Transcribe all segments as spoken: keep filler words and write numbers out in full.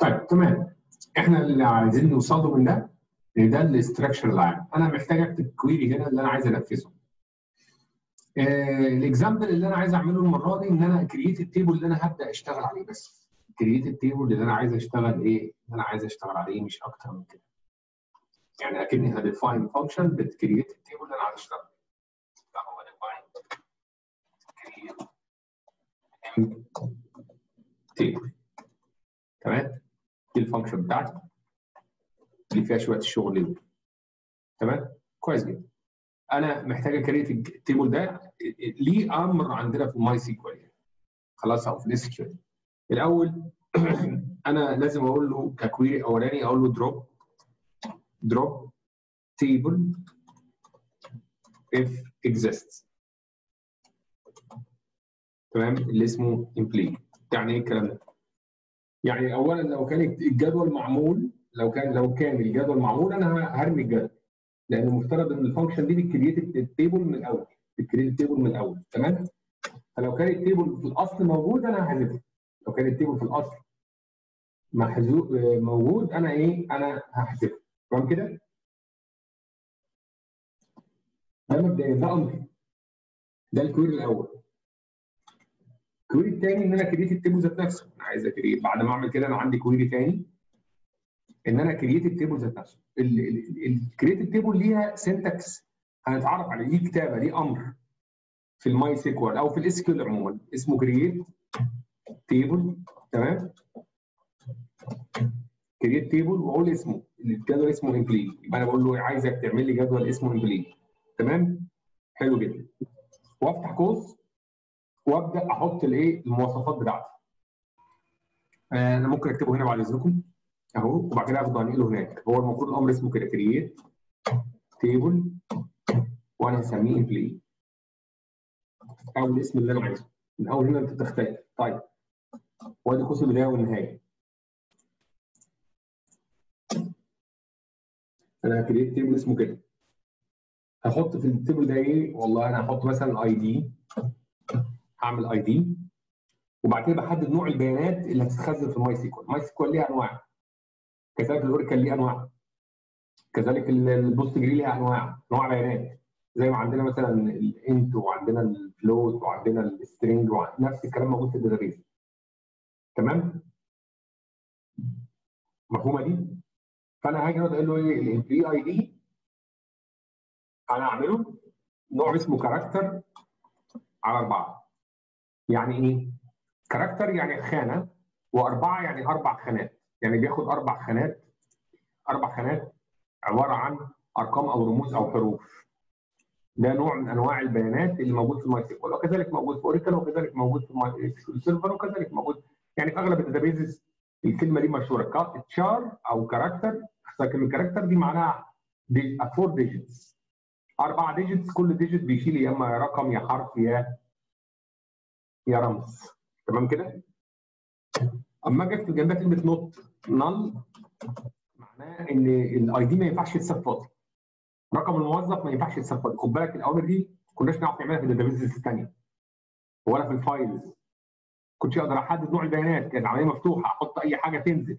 طيب تمام، احنا اللي عايزين نوصل له من ده ده الاستراكشر العام. انا محتاج اكتب كويري هنا اللي انا عايز انفذه. الاكزامبل اللي انا عايز اعمله المره دي ان انا كرييت التيبل اللي انا هبدا اشتغل عليه، بس كرييت التيبل اللي انا عايز اشتغل ايه؟ اللي انا عايز اشتغل عليه، مش اكتر من كده. يعني اكني هديفاين فانكشن بتكرييت التيبل اللي انا عايز اشتغل عليه. فهو ديفاين كرييت تيبل. تمام؟ دي الفانكشن بتاعتي اللي فيها شويه الشغل دي. تمام؟ كويس جدا. انا محتاج اكريت التيبل ده ليه امر عندنا في الماي سيكوال يعني. خلاص او في الاس كيو ال. الاول انا لازم اقول له ككويري اولاني اقول له دروب دروب تيبل اف اكزيست. تمام؟ اللي اسمه امبلي. يعني ايه الكلام ده؟ يعني اولا لو كان الجدول معمول لو كان لو كان الجدول معمول انا هرمي الجدول، لان المفترض ان الفانكشن دي بتكريت التيبل من الاول، بتكريت التيبل من الاول، تمام؟ فلو كان التيبل في الاصل موجود انا هحذفه، لو كان التيبل في الاصل محذوف موجود انا ايه؟ انا هحذفه، تمام كده؟ ده مبدئيا، ده امر، ده الكويري الاول. الكويري الثاني ان انا كريت التيبل ذات نفسه، انا عايز اكريت، بعد ما اعمل كده انا عندي كويري ثاني ان انا كرييت التيبل ذات نفسه. الكرييت التيبل ليها سنتكس هنتعرف عليه، دي كتابه، دي امر في الماي سيكوال او في الاس كيو ال عموما، اسمه كرييت تيبل. تمام؟ كرييت تيبل واقول اسمه، الجدول اسمه امبلي، يبقى انا بقول له عايزك تعمل لي جدول اسمه امبلي. تمام؟ حلو جدا. وافتح قوس وابدا احط الايه؟ المواصفات بتاعتي. انا ممكن اكتبه هنا بعد اذنكم اهو، وبعد كده اخده هنقله هناك. هو المفروض الامر اسمه كده كرييت تيبل وانا هسميه امبلي او الاسم اللي انا عايزه. من اول هنا انت بتختلف. طيب وادي قوس البدايه والنهايه. انا هكرييت تيبل اسمه كده. هحط في التيبل ده ايه؟ والله انا هحط مثلا اي دي، هعمل اي دي وبعد كده بحدد نوع البيانات اللي هتتخزن في الماي سيكوال. الماي سيكوال ليها انواع، كذلك الاوركل ليه انواع، كذلك البوست جري ليها انواع، انواع بيانات زي ما عندنا مثلا الانت وعندنا الفلوت وعندنا السترنج، نفس الكلام موجود في الداتابيز. تمام؟ مفهومه دي؟ فانا هاجي اقول له ايه؟ الامبلي اي دي انا هعمله نوع اسمه كاركتر على اربعه. يعني ايه؟ كاركتر يعني خانه، واربعه يعني اربع خانات. يعني بياخد اربع خانات، اربع خانات عباره عن ارقام او رموز او حروف. ده نوع من انواع البيانات اللي موجود في الماي سيكوال، وكذلك موجود في اوريكل، وكذلك موجود في ماي سيكوال سيرفر، وكذلك موجود يعني في اغلب الداتابيز. الكلمه دي مشهوره تشار او كاركتر، لكن كلمه كاركتر دي معناها فور ديجيتس، اربع ديجيتس، كل ديجيت بيشيل يا اما رقم يا حرف يا يا رمز. تمام كده؟ اما اجي اكتب جنبها كلمه نوت نل، معناه ان الاي دي ما ينفعش يتساب فاضي، رقم الموظف ما ينفعش يتساب فاضي. خد بالك الاوامر دي ما كناش نعرف نعملها في الداتابيز الثانيه ولا في الفايلز، ما كنتش اقدر احدد نوع البيانات، كانت عمليه مفتوحه، احط اي حاجه تنزل،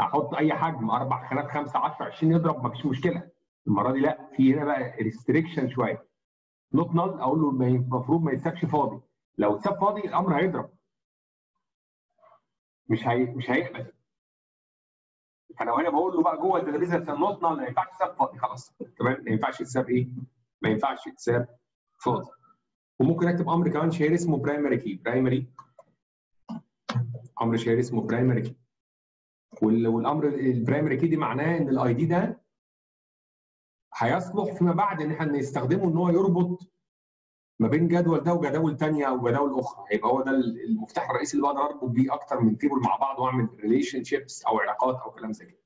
احط اي حجم، اربع خانات، خمسه، عشرة، عشرين، يضرب، ما فيش مشكله. المره دي لا، في هنا بقى ريستريكشن شويه. نوت نل اقول له المفروض ما يتسابش فاضي، لو اتساب فاضي الامر هيضرب، مش هي مش هيقبل. فلو انا بقول له بقى جوه الداتابيز النوت نل ما ينفعش يتساب فاضي، خلاص. تمام؟ ما ينفعش يتساب ايه؟ ما ينفعش يتساب فاضي. وممكن اكتب امر كمان شهير اسمه برايمري كي، برايمري امر شهير اسمه برايمري كي. والامر البرايمري كي دي معناه ان الاي دي ده هيصلح فيما بعد ان احنا نستخدمه ان هو يربط ما بين جدول ده وجداول ثانيه او جداول اخرى، هيبقى هو ده المفتاح الرئيسي اللي بقدر اربط بيه اكتر من تيبل مع بعض واعمل ريليشن شيبس او علاقات او كلام زي كده.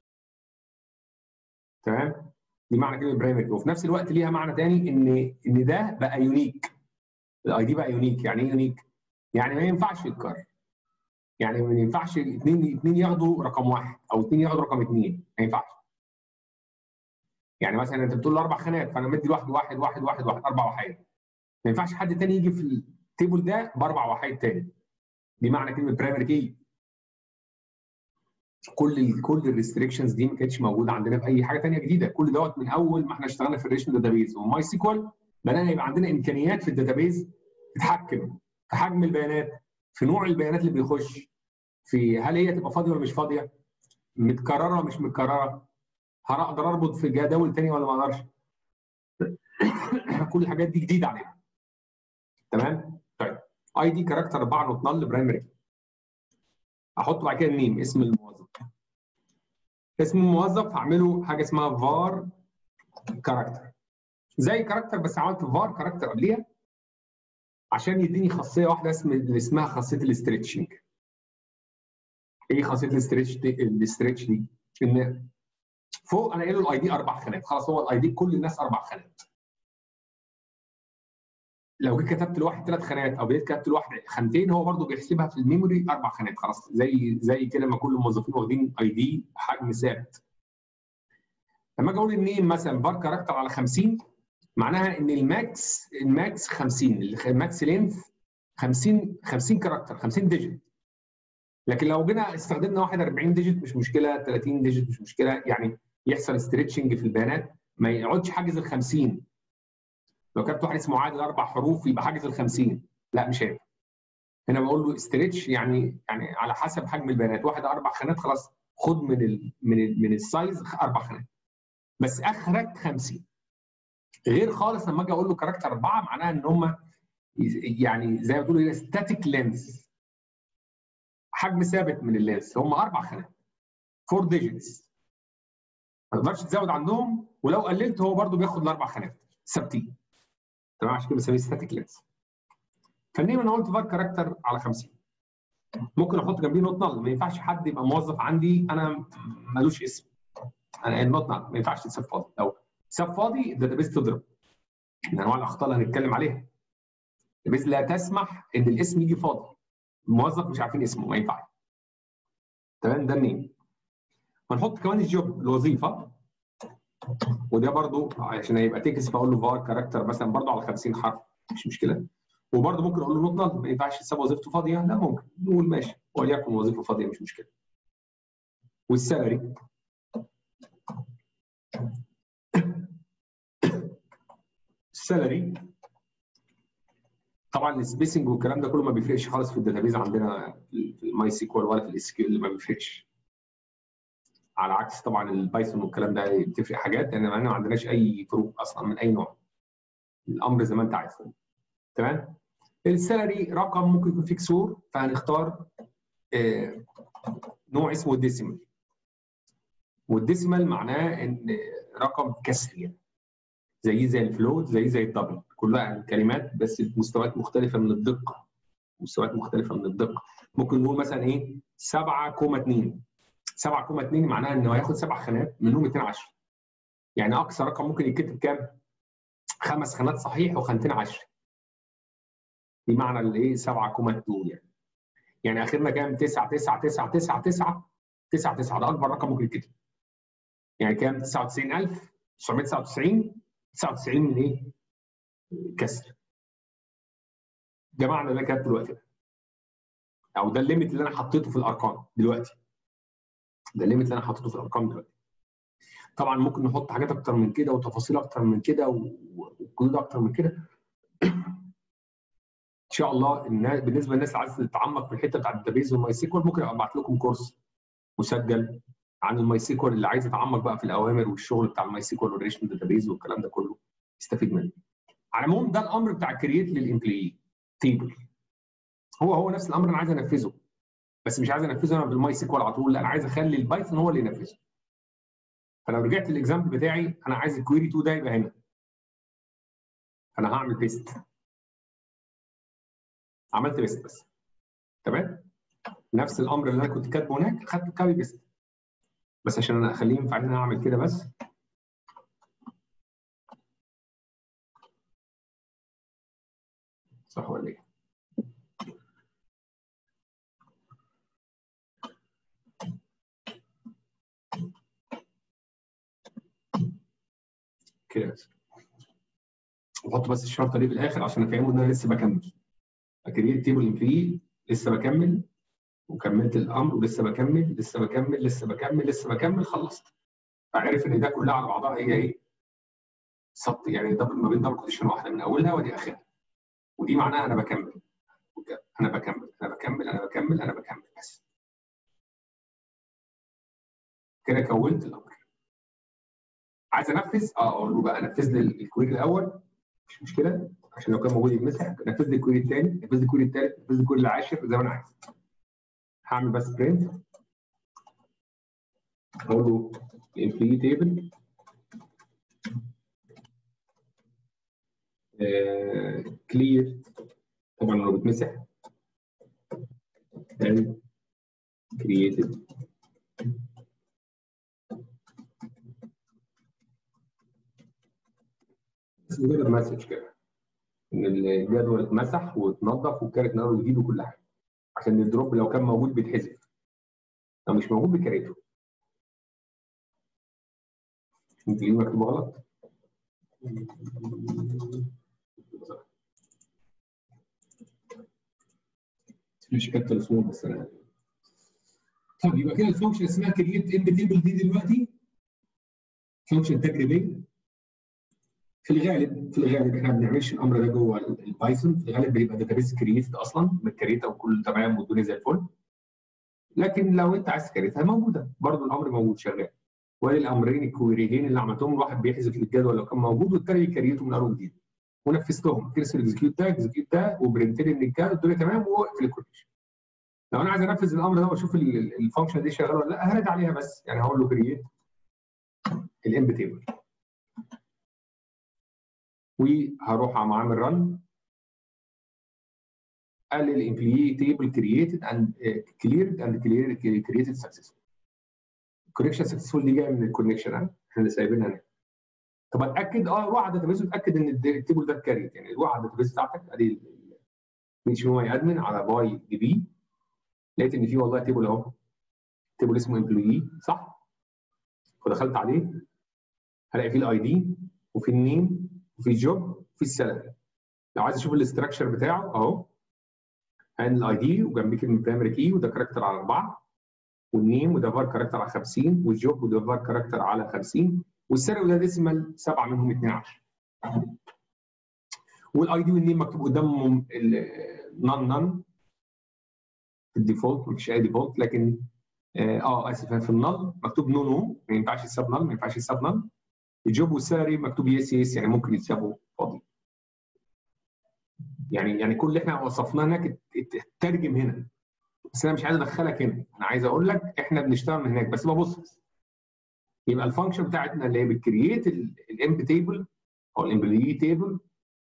تمام؟ دي معنى كلمه برايمري. وفي نفس الوقت ليها معنى ثاني ان ان ده بقى يونيك. الاي دي بقى يونيك. يعني ايه يونيك؟ يعني ما ينفعش يتكرر. يعني ما ينفعش اثنين اثنين ياخدوا رقم واحد او اثنين ياخدوا رقم اثنين، ما ينفعش. يعني مثلا انت بتقول له اربع خانات، فانا مدي لواحد واحد واحد واحد واحد اربع وحيد. ما ينفعش حد تاني يجي في التيبل ده باربع وحيد تاني. دي معنى كلمه برايمري كي. كل كل الريستريكشنز دي ما كانتش موجوده عندنا في اي حاجه ثانيه جديده. كل دوت من اول ما احنا اشتغلنا في الريليشن داتابيز وماي سيكوال بدانا يبقى عندنا امكانيات في الداتابيز تتحكم في حجم البيانات، في نوع البيانات اللي بيخش، في هل هي تبقى فاضيه ولا مش فاضيه، متكرره مش متكرره، هقدر اربط في جداول ثانيه ولا ما اقدرش. كل الحاجات دي جديده علينا. تمام؟ طيب اي دي كاركتر اربعه نوت نل برايمري. احط بعد كده النيم، اسم الموظف. اسم الموظف هعمله حاجه اسمها فار كاركتر. زي كاركتر بس عملت فار كاركتر قبليها عشان يديني خاصيه واحده اسمها خاصيه الاستريتشنج. ايه خاصيه الاستريتش دي؟ الاستريتش دي ان فوق انا قايل له الاي دي اربع خانات، خلاص هو الاي دي كل الناس اربع خانات. لو جيت كتبت لواحد ثلاث خانات او جيت كتبت لواحد خانتين هو برضه بيحسبها في الميموري اربع خانات، خلاص زي زي كده ما كل الموظفين واخدين اي دي حجم ثابت. لما اجي اقول النيم مثلا بار كاركتر على خمسين معناها ان الماكس الماكس خمسين، الماكس لينث خمسين خمسين كاركتر، خمسين ديجيت. لكن لو جينا استخدمنا واحد اربعين ديجيت مش مشكله، ثلاثين ديجيت مش مشكله، يعني يحصل ستريتشنج في البيانات ما يقعدش حاجز ال خمسين. لو كتبت واحد اسمه عادل اربع حروف يبقى حاجز ال خمسين، لا مش هينفع. هنا بقول له استريتش يعني يعني على حسب حجم البيانات، واحد اربع خانات خلاص خد من ال من ال من السايز اربع خانات. بس اخرك خمسين. غير خالص لما اجي اقول له كاركتر اربعه معناها ان هم يعني زي ما بتقولوا هنا ستاتيك لينس. حجم ثابت من اللينس، هم اربع خانات. فور ديجيتس. ما تقدرش تزود عندهم ولو قللت هو برضه بياخد الاربع خانات ثابتين. تمام؟ عشان كده بسميه ستاتيك لينس. فالنيم انا قلت فار كاركتر على خمسين. ممكن احط جنبيه نوت نل، ما ينفعش حد يبقى موظف عندي انا مالوش اسم. انا النوت نل ما ينفعش تساب فاضي، لو ساب فاضي الداتابيز تضرب. من انواع الاخطاء اللي هنتكلم عليها. الداتابيز لا تسمح ان الاسم يجي فاضي. الموظف مش عارفين اسمه، ما ينفعش. تمام؟ ده النيم. هنحط كمان الجوب، الوظيفه. وده برضو عشان هيبقى تكس فاقول له فار كاركتر مثلا برضو على خمسين حرف مش مشكله. وبرضو ممكن اقول له نوت نل ما ينفعش تسيب وظيفته فاضيه، لا ممكن نقول ماشي وليكن وظيفه فاضيه مش مشكله. والسالري السالري طبعا السبيسنج والكلام ده كله ما بيفرقش خالص في الداتابيز عندنا في الماي سيكوال ولا في الاس كيو ال، ما بيفرقش. على عكس طبعا البايثون والكلام ده بتفرق حاجات، لان يعني ما عندناش اي فروق اصلا من اي نوع. الامر زي ما انت عايز. تمام؟ السالري رقم ممكن يكون فيه كسور، فهنختار آه نوع اسمه الديسيمال. والديسيمال معناه ان رقم كسري يعني. زي زي الفلوت زي زي الدبل، كلها كلمات بس مستويات مختلفه من الدقه. مستويات مختلفه من الدقه. ممكن نقول مثلا ايه؟ سبعة فاصلة اتنين. سبعة فاصلة اتنين معناها انه هياخد سبع خانات منهم اتنين عشر. يعني اقصى رقم ممكن يتكتب كام؟ خمس خانات صحيح وخانتين عشر. بمعنى الايه؟ سبعة فاصلة اتنين يعني. يعني اخرنا كام؟ تسعة تسعة تسعة تسعة تسعة تسعة تسعة، ده اكبر رقم ممكن يتكتب. يعني كام؟ تسعة وتسعين الف تسعمية تسعة وتسعين، تسعة وتسعين من ايه؟ كسر. جمعنا ده كام دلوقتي؟ او ده الليميت اللي انا حطيته في الارقام دلوقتي. ده الليميت اللي انا حاطته في الارقام دلوقتي. طبعا ممكن نحط حاجات اكتر من كده وتفاصيل اكتر من كده وقيود اكتر من كده. ان شاء الله الناس بالنسبه للناس اللي عايزه تتعمق في الحته بتاعت الداتابيز والماي سيكوال ممكن ابعت لكم كورس مسجل عن الماي سيكوال، اللي عايز يتعمق بقى في الاوامر والشغل بتاع الماي سيكوال والريليشن داتابيز والكلام ده كله يستفيد منه. على العموم ده الامر بتاع كرييت للامبلوي تيبل. هو هو نفس الامر انا عايز انفذه. بس مش عايز انفذه انا بالماي سيكوال على طول، لا انا عايز اخلي البايثون هو اللي ينفذه. فلو رجعت للاكزامبل بتاعي انا عايز الكويري اتنين ده يبقى هنا. انا هعمل بيست. عملت بيست بس. تمام؟ نفس الامر اللي انا كنت كاتبه هناك خدته كابي بيست. بس عشان انا اخليه ينفع ان انا اعمل كده بس. صح ولا ايه؟ كده وحط بس الشرطه دي في الاخر عشان افهمه ان انا لسه بكمل. اكريت تيبل امبلوي لسه بكمل وكملت الامر ولسه بكمل لسه بكمل لسه بكمل لسه بكمل خلصت. فعرف ان ده كلها على بعضها هي ايه؟ سط، يعني دبل ما بين دبل كوتيشن واحده من اولها ودي اخرها. ودي معناها انا بكمل انا بكمل انا بكمل انا بكمل انا بكمل بس. كده كونت الامر. عايز انفذ؟ اه اقول له بقى نفذ لي الكويري الاول مش مشكله عشان لو كان موجود يتمسح، نفذ لي الكويري الثاني، نفذ لي الكويري الثالث، نفذ لي الكويري العاشر زي ما انا عايز. هعمل بس برنت اقول له الانفلي تيبل كلير طبعا لو بتمسح and created بس مجرد مسج كده ان الجدول اتمسح واتنضف والكارت نقله جديد وكل حاجه عشان الدروب لو كان موجود بيتحذف لو مش موجود بكارته. انت ليه مكتوب غلط؟ مش كابت الصوت بس انا. طب يبقى كده الفانكشن اسمها كرييت اند تيبل دي دلوقتي فانكشن تجريبيه. في الغالب في الغالب احنا ما بنعملش الامر ده جوه البايثون، في الغالب بيبقى داتابيس كرييتد اصلا متكريته وكله تمام والدنيا زي الفل. لكن لو انت عايز كريتها موجوده برضه الامر موجود شغال. وللامرين الكويريين اللي عملتهم الواحد بيحذف الجدول لو كان موجود والتاني كريته من اول وجديد. ونفذتهم ترسل اكزكيوت ده اكزكيوت ده وبرنت لي من الجدول الدنيا تمام واقفل الكونكشن. لو انا عايز انفذ الامر ده واشوف الفانكشن دي شغاله ولا لا هرد عليها بس، يعني هقول له كرييت الامب تيبل. وهروح عامل رن قال لي الامبلي تيبل كرييتد اند كليرد اند كرييتد سكسسفول. الكونكشن سكسسفول دي جايه من الكونكشن اهي احنا اللي سايبينها هنا. طب اتاكد اه روح على الداتابيس واتاكد ان التيبل ده اتكريت، يعني روح على الداتابيس بتاعتك ادي مش ماي ادمن على باي دي بي لقيت ان في والله تيبل اهو تيبل اسمه امبلي صح؟ فدخلت عليه هلاقي فيه الاي دي وفي النيم وفي جوب وفي السالري. لو عايز اشوف الاستراكشر بتاعه اهو هنعمل الاي دي وجنبيه كلمه برايمري كي وده كاركتر على اربعه والنيم وده فار كاركتر على خمسين والجوب وده فار كاركتر على خمسين والسالري وده ديسيمال سبعه منهم اتناشر. والاي دي والنيم مكتوب قدامهم نون نون في الديفولت مفيش اي ديفولت لكن اه اسف في النل مكتوب نو نو ما ينفعش السب نل ما ينفعش السب نل. الجوب والسالري مكتوب يس يس يعني ممكن يتسابوا فاضي. يعني يعني كل اللي احنا وصفناه هناك اترجم هنا. بس انا مش عايز ادخلك هنا، انا عايز اقول لك احنا بنشتغل من هناك بس ببص بس. يبقى الفانكشن بتاعتنا اللي هي بتكرييت الامب تيبل او الامبلي تيبل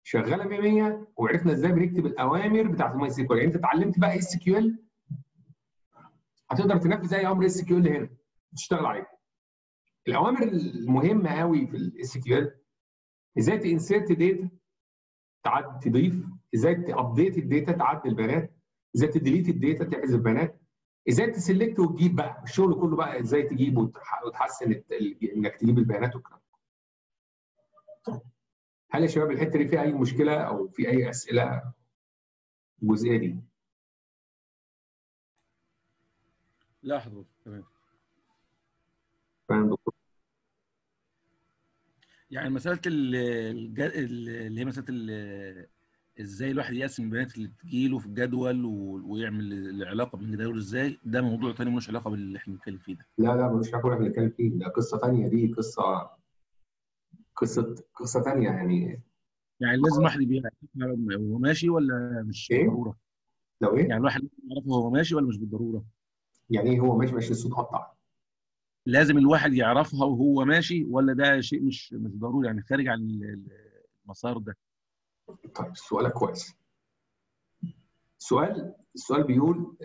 شغاله مية بالمية وعرفنا ازاي بنكتب الاوامر بتاعت الماي سيكوال، يعني انت اتعلمت بقى اس كيو ال هتقدر تنفذ اي امر اس كيو ال هنا تشتغل عليه. الاوامر المهمه قوي في الاس كيو ال ازاي تانسيرت داتا تعدل تضيف، ازاي تابديت الداتا تعدل البيانات، ازاي تديليت الداتا تحذف البيانات، ازاي تسلكت وتجيب بقى الشغل كله بقى ازاي تجيب وتحسن انك تجيب البيانات والكلام. هل يا شباب الحته دي فيها اي مشكله او في اي اسئله الجزئيه دي؟ لا حضرتك تمام تمام دكتور. يعني مساله اللي هي مساله ازاي الواحد يقسم البيانات اللي بتجيله في الجدول ويعمل العلاقه بين الجداول ازاي، ده موضوع ثاني ملوش علاقه باللي احنا بنتكلم فيه ده. لا لا ملوش علاقه باللي احنا بنتكلم فيه ده، قصه ثانيه دي قصه قصه قصه ثانيه يعني. يعني لازم الواحد يبقى هو ماشي ولا مش إيه؟ بالضروره؟ لو ايه؟ يعني الواحد لازم يعرفه هو ماشي ولا مش بالضروره؟ يعني ايه هو ماشي؟ ماشي الصوت قطع. لازم الواحد يعرفها وهو ماشي ولا ده شيء مش مش ضروري يعني خارج عن المسار ده؟ طيب سؤالك كويس. السؤال السؤال بيقول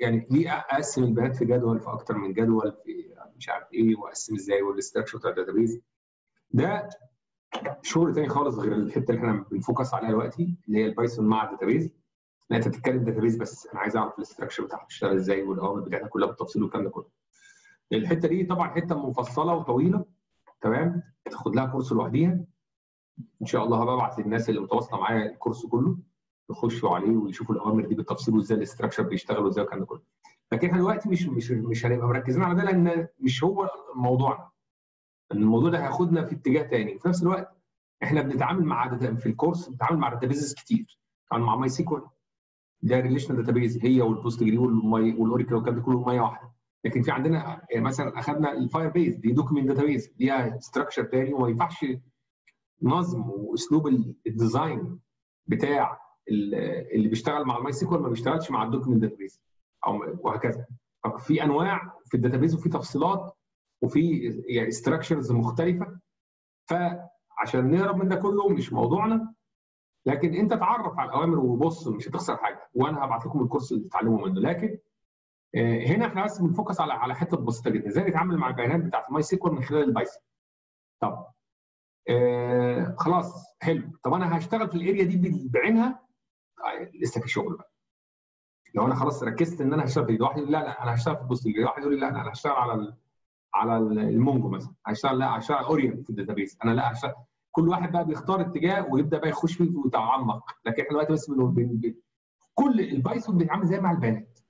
يعني ليه اقسم البيانات في جدول في اكتر من جدول في مش عارف ايه واقسم ازاي والاستراكشر بتاع الداتابيز ده شغل تاني خالص غير الحته اللي احنا بنفوكس عليها دلوقتي اللي هي البايثون مع الداتابيز. لا انت بتتكلم داتابيز بس انا عايز اعرف الاستراكشر بتاعها بتشتغل ازاي والاوامر بتاعتها كلها بالتفصيل والكلام ده كله. الحته دي طبعا حته منفصله وطويله تمام تاخد لها كورس لوحديها. ان شاء الله هبعت للناس اللي متواصله معايا الكورس كله يخشوا عليه ويشوفوا الاوامر دي بتفصيله ازاي، الاستراكشر بيشتغلوا ازاي والكلام ده كله. لكن احنا دلوقتي مش مش مش هنبقى مركزين على ده لان مش هو موضوعنا. الموضوع ده هياخدنا في اتجاه تاني. في نفس الوقت احنا بنتعامل مع عدد في الكورس بنتعامل مع داتابيزز كتير، بنتعامل مع ماي سيكوال ده ريليشنال داتابيز هي والبوست جري والاوراكل والكلام ده كله ميه واحده. لكن في عندنا مثلا اخذنا الفاير بيز دي دوكيمنت داتابيز ليها استراكشر تاني، وما ينفعش نظم واسلوب الديزاين بتاع اللي بيشتغل مع الماي سيكوال ما بيشتغلش مع الدوكيمنت داتابيز او وهكذا. في انواع في الداتابيز وفي تفصيلات وفي يعني استراكشرز مختلفه. فعشان نهرب من ده كله مش موضوعنا، لكن انت اتعرف على الاوامر وبص مش هتخسر حاجه، وانا هبعت لكم الكورس اللي تتعلموا منه. لكن هنا احنا بس بنفوكس على على حته بسيطه جدا، ازاي نتعامل مع البيانات بتاعت الماي سيكوال من خلال البايثون. طب آه خلاص حلو، طب انا هشتغل في الاريا دي بعينها؟ لسه في شغل بقى. لو انا خلاص ركزت ان انا هشتغل في واحد يقول لا لا انا هشتغل في البوست جري، واحد يقول لي لا انا هشتغل على على المونجو مثلا، هشتغل لا هشتغل على اورينت في الداتابيس، انا لا هشتغل. كل واحد بقى بيختار اتجاه ويبدا بقى يخش فيه ويتعمق. لكن احنا دلوقتي بس بنقول كل البايثون بيتعامل زي مع البيانات.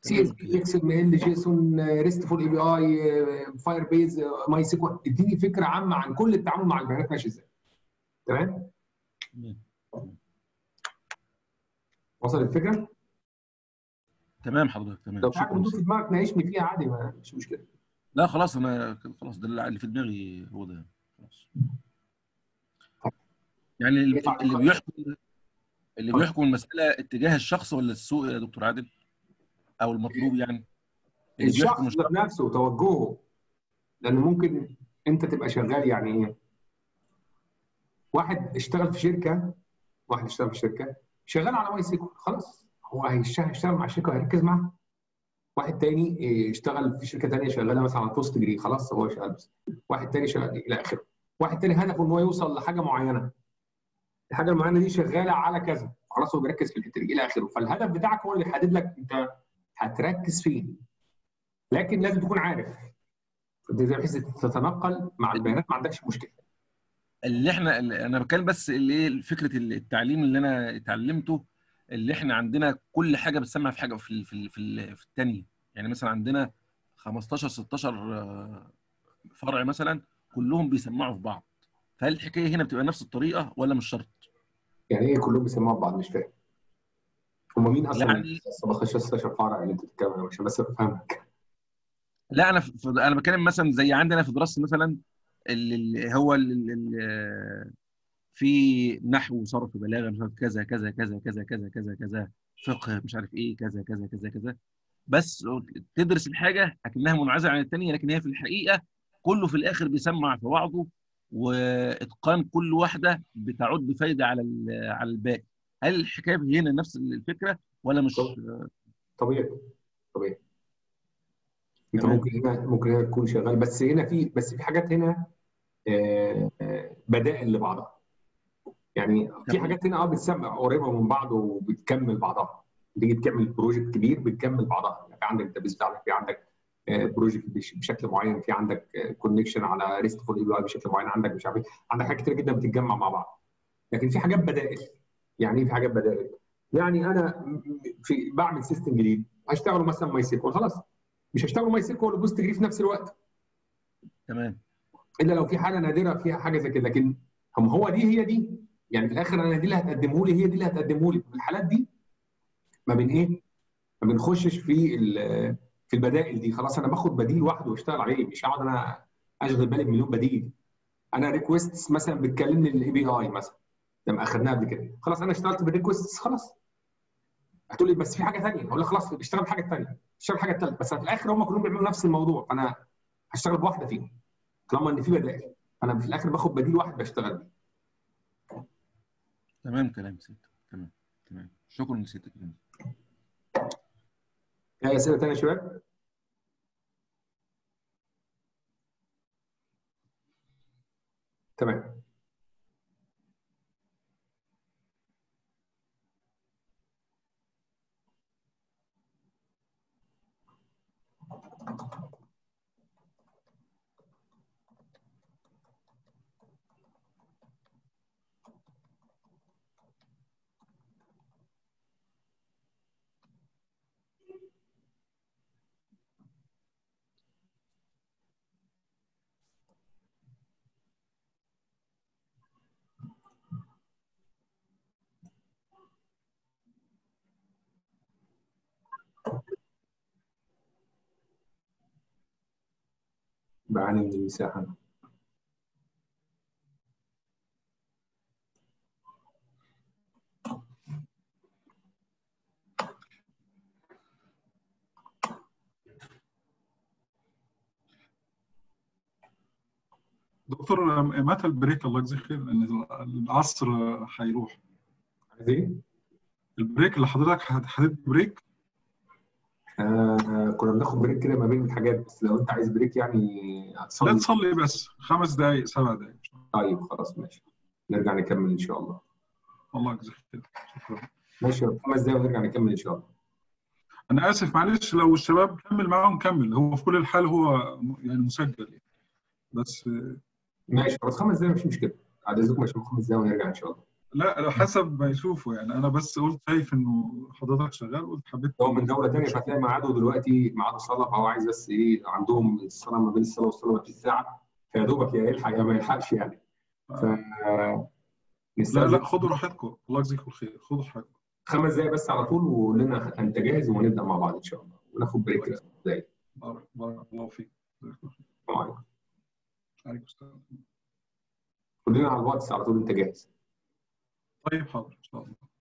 سي اس بي، اكس ام ال، جيسون، ريستفول اي بي اي، فاير بيز، ماي سيكوال، اديني فكره عامه عن كل التعامل مع البيانات ماشي ازاي. تمام؟ وصلت الفكره؟ تمام حضرتك تمام. لو في حاجه في دماغك ناقشني فيها عادي مش مشكله. لا خلاص انا خلاص ده اللي في دماغي هو ده خلاص. يعني اللي بيحكم اللي بيحكم المساله اتجاه الشخص ولا السوق يا دكتور عادل؟ او المطلوب يعني؟ الشخص نفسه وتوجهه، لان ممكن انت تبقى شغال يعني ايه؟ واحد اشتغل في شركه واحد اشتغل في شركه شغال على ماي سيكوال خلاص هو هيشتغل مع الشركه وهيركز معاها. واحد تاني اشتغل في شركه ثانيه شغاله مثلا على بوست جري خلاص هو شغال بس. واحد تاني شغال الى اخره. واحد تاني هدفه ان هو يوصل لحاجه معينه. الحاجه المعينه دي شغاله على كذا خلاص هو بيركز في الحته دي الى اخره. فالهدف بتاعك هو اللي يحدد لك انت هتركز فين. لكن لازم تكون عارف بحيث تتنقل مع البيانات ما عندكش مشكله. اللي احنا اللي انا بتكلم بس اللي ايه فكره التعليم اللي انا اتعلمته اللي احنا عندنا كل حاجه بتسمع في حاجه في في في, في الثانيه. يعني مثلا عندنا خمستاشر ستاشر فرع مثلا كلهم بيسمعوا في بعض. فهل الحكايه هنا بتبقى نفس الطريقه ولا مش شرط؟ يعني ايه كلهم بيسمعوا في بعض؟ مش فاهم. هم مين اصلا؟ يعني سبعتاشر ستاشر فرع اللي انت بتتكلم عنه عشان بس افهمك. لا انا ف... انا بتكلم مثلا زي عندنا في دراسه مثلا اللي هو اللي في نحو وصرف وبلاغه مش عارف كذا كذا كذا كذا كذا كذا كذا فقه مش عارف ايه كذا كذا كذا كذا. بس تدرس الحاجه اكنها منعزله عن الثانيه، لكن هي في الحقيقه كله في الاخر بيسمع في بعضه، واتقان كل واحده بتعود بفايده على على الباقي. هل الحكايه هنا نفس الفكره ولا مش طبيعي؟ طبيعي انت ممكن هنا ممكن تكون شغال بس هنا في بس في حاجات هنا بدائل لبعضها. يعني في حاجات هنا اه بتسمع قريبه من بعض وبتكمل بعضها. تيجي تعمل بروجكت كبير بتكمل بعضها. يعني في عندك الداتابيز بتاعتك، في عندك بروجكت بشكل معين، في عندك كونكشن على ريستفول اي بي اي بشكل معين، عندك مش عارف عندك حاجات كتير جدا بتتجمع مع بعض. لكن في حاجات بدائل. يعني ايه في حاجات بدائل؟ يعني انا في بعمل سيستم جديد هشتغله مثلا ماي سيكوال خلاص مش هشتغله ماي سيكوال وبوست جري في نفس الوقت. تمام. الا لو في حاله نادره فيها حاجه زي كده، لكن هو دي هي دي. يعني في الاخر انا دي اللي هتقدمه لي هي دي اللي هتقدمه لي. في الحالات دي ما بين ايه؟ ما بنخشش في في البدائل دي. خلاص انا باخد بديل واحد واشتغل عليه، مش هقعد انا اشغل بالي بمليون بديل. انا ريكويستس مثلا بتكلمني الاي بي اي مثلا لما اخذناها قبل كده، خلاص انا اشتغلت بالريكويستس خلاص. هتقول لي بس في حاجه ثانيه، اقول لك خلاص اشتغل بحاجه ثانيه، اشتغل بحاجه ثالثه، بس في الاخر هم كلهم بيعملوا نفس الموضوع، فانا هشتغل بواحده فيهم. طالما ان في بدائل، انا في الاخر باخد بديل واحد بشتغل بيه. تمام كلام سيادتك. تمام تمام شكرا لسيادتك. اي اسئله ثانيه يا شباب؟ تمام. بعاني من المساحة أنا. دكتور متى البريك الله يجزيك خير؟ لأن العصر هيروح. عايز إيه؟ البريك اللي حضرتك حددت بريك؟ آه كنا بناخد بريك كده ما بين الحاجات، بس لو أنت عايز بريك يعني هتصلي. لا تصلي بس، خمس دقايق سبع دقايق. طيب خلاص ماشي. نرجع نكمل إن شاء الله. الله يجزيك خير. شكرا. ماشي خمس دقايق ونرجع نكمل إن شاء الله. أنا آسف معلش لو الشباب كمل معاهم كمل، هو في كل الحال هو يعني مسجل بس. ماشي خلاص خمس دقايق مش مشكله، بعد اذنكم هشوف خمس دقايق ونرجع ان شاء الله. لا حسب ما يشوفوا يعني، انا بس قلت شايف انه حضرتك شغال قلت حبيت. هو من دوله ثانيه فهتلاقي ميعاده دلوقتي ميعاد صلاه، فهو عايز بس ايه عندهم الصلاه ما بين الصلاه والصلاه في الساعه، فيا دوبك يا يلحق يا ما يلحقش يعني. ف لا لا خدوا راحتكم الله يجزيكم خير، خدوا راحتكم. خمس دقايق بس على طول وقول لنا انت جاهز ونبدا مع بعض ان شاء الله وناخد بريك خمس دقايق. بارك الله فيك. السلام عليكم. عليكم السلام. كلنا على الواتس على طول انت جاهز. طيب حاضر ان شاء الله.